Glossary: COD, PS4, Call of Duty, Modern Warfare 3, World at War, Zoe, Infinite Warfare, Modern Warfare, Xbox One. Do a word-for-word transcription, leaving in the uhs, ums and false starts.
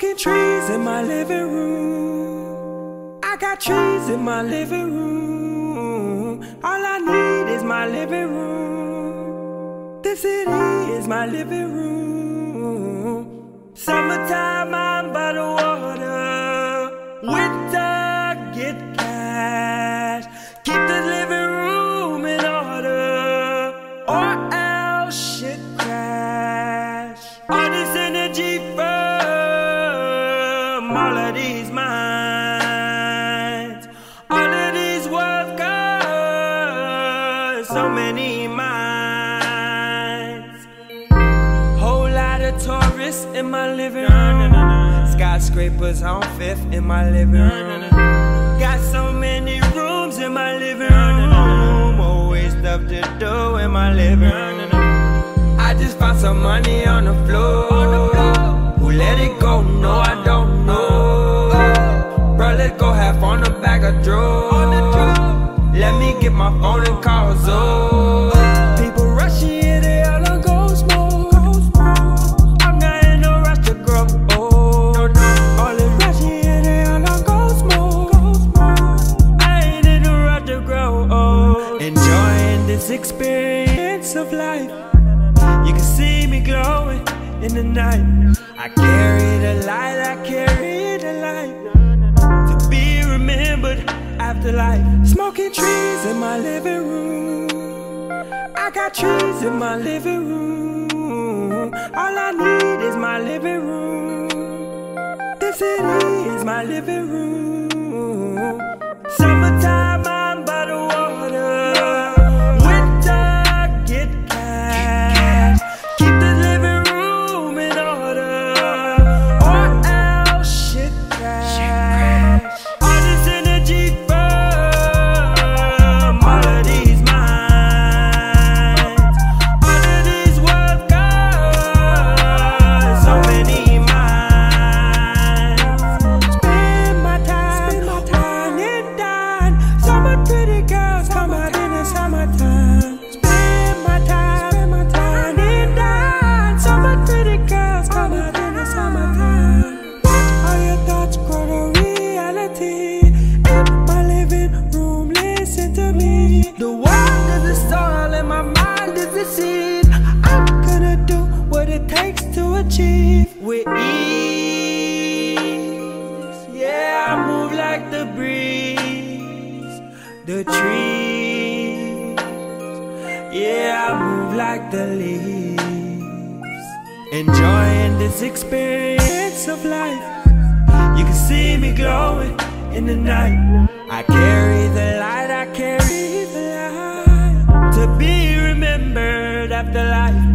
smoking trees in my living room. I got trees in my living room. All I need is my living room. The city is my living room. Summertime, I'm by the water. Winter, get cash. Keep the living room in order, or else shit crash. All this energy from all of these minds, all of these words got so many minds. Whole lot of tourists in my living room. Skyscrapers on Fifth in my living room. Got so many rooms in my living room. Always stuff to do in my living room. I just found some money on the floor. Who let it go? No, I don't know. Bro, let's go half on the bag of drugs. Let me get my phone and call Zoe. People rushing. Experience of life, you can see me glowing in the night. I carry the light, I carry the light, to be remembered after life. Smoking trees in my living room. I got trees in my living room. All I need is my living room. The city is my living room. Summertime, I'm by the water. I'm gonna do what it takes to achieve with ease. Yeah, I move like the breeze, the trees. Yeah, I move like the leaves. Enjoying this experience of life. You can see me glowing in the night. I carry the light, I carry the light, to be remembered after life.